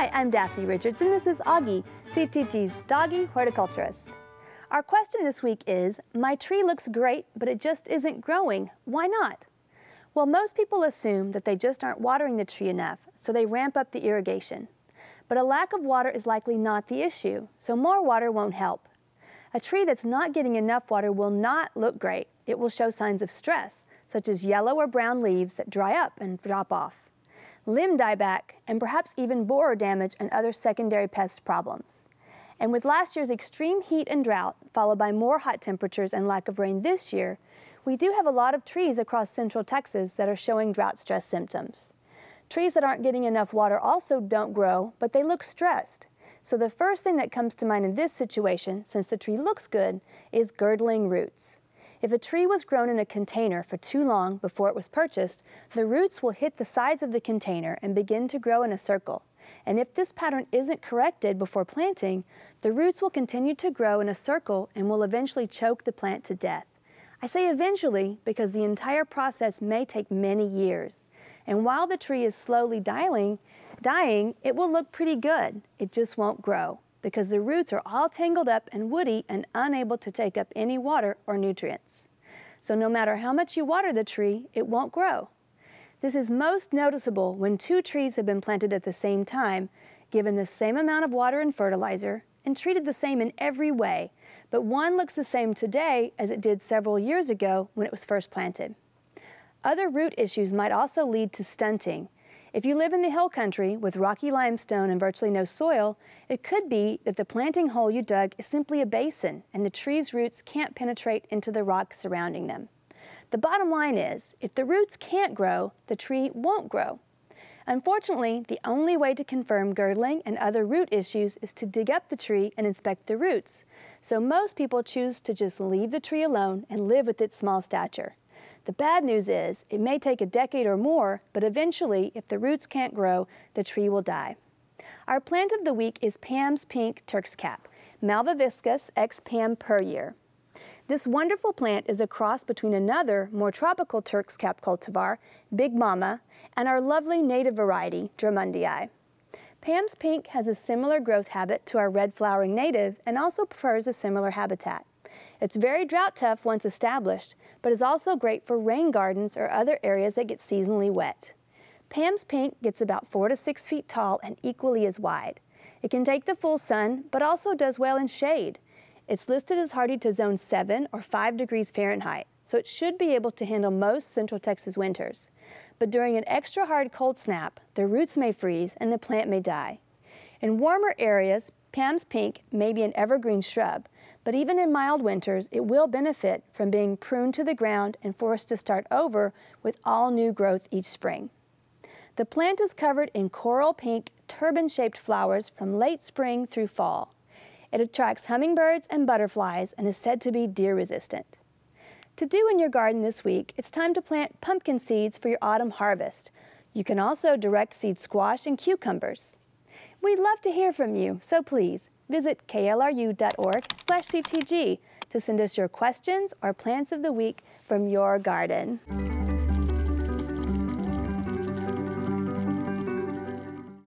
Hi, I'm Daphne Richards, and this is Augie, CTG's Doggy Horticulturist. Our question this week is, my tree looks great, but it just isn't growing. Why not? Well, most people assume that they just aren't watering the tree enough, so they ramp up the irrigation. But a lack of water is likely not the issue, so more water won't help. A tree that's not getting enough water will not look great. It will show signs of stress, such as yellow or brown leaves that dry up and drop off, limb dieback, and perhaps even borer damage and other secondary pest problems. And with last year's extreme heat and drought, followed by more hot temperatures and lack of rain this year, we do have a lot of trees across central Texas that are showing drought stress symptoms. Trees that aren't getting enough water also don't grow, but they look stressed. So the first thing that comes to mind in this situation, since the tree looks good, is girdling roots. If a tree was grown in a container for too long before it was purchased, the roots will hit the sides of the container and begin to grow in a circle. And if this pattern isn't corrected before planting, the roots will continue to grow in a circle and will eventually choke the plant to death. I say eventually because the entire process may take many years. And while the tree is slowly dying, it will look pretty good. It just won't grow, because the roots are all tangled up and woody and unable to take up any water or nutrients. So no matter how much you water the tree, it won't grow. This is most noticeable when two trees have been planted at the same time, given the same amount of water and fertilizer, and treated the same in every way, but one looks the same today as it did several years ago when it was first planted. Other root issues might also lead to stunting. If you live in the hill country with rocky limestone and virtually no soil, it could be that the planting hole you dug is simply a basin and the tree's roots can't penetrate into the rock surrounding them. The bottom line is, if the roots can't grow, the tree won't grow. Unfortunately, the only way to confirm girdling and other root issues is to dig up the tree and inspect the roots. So most people choose to just leave the tree alone and live with its small stature. The bad news is, it may take a decade or more, but eventually, if the roots can't grow, the tree will die. Our plant of the week is Pam's Pink Turk's Cap, Malvaviscus x drummondii. This wonderful plant is a cross between another, more tropical Turk's Cap cultivar, Big Mama, and our lovely native variety, Drummondii. Pam's Pink has a similar growth habit to our red flowering native and also prefers a similar habitat. It's very drought tough once established, but is also great for rain gardens or other areas that get seasonally wet. Pam's Pink gets about 4 to 6 feet tall and equally as wide. It can take the full sun, but also does well in shade. It's listed as hardy to zone 7 or 5 degrees Fahrenheit, so it should be able to handle most central Texas winters. But during an extra hard cold snap, the roots may freeze and the plant may die. In warmer areas, Pam's Pink may be an evergreen shrub, but even in mild winters, it will benefit from being pruned to the ground and forced to start over with all new growth each spring. The plant is covered in coral pink, turban-shaped flowers from late spring through fall. It attracts hummingbirds and butterflies and is said to be deer-resistant. To do in your garden this week, it's time to plant pumpkin seeds for your autumn harvest. You can also direct seed squash and cucumbers. We'd love to hear from you, so please visit klru.org/ctg to send us your questions or plants of the week from your garden.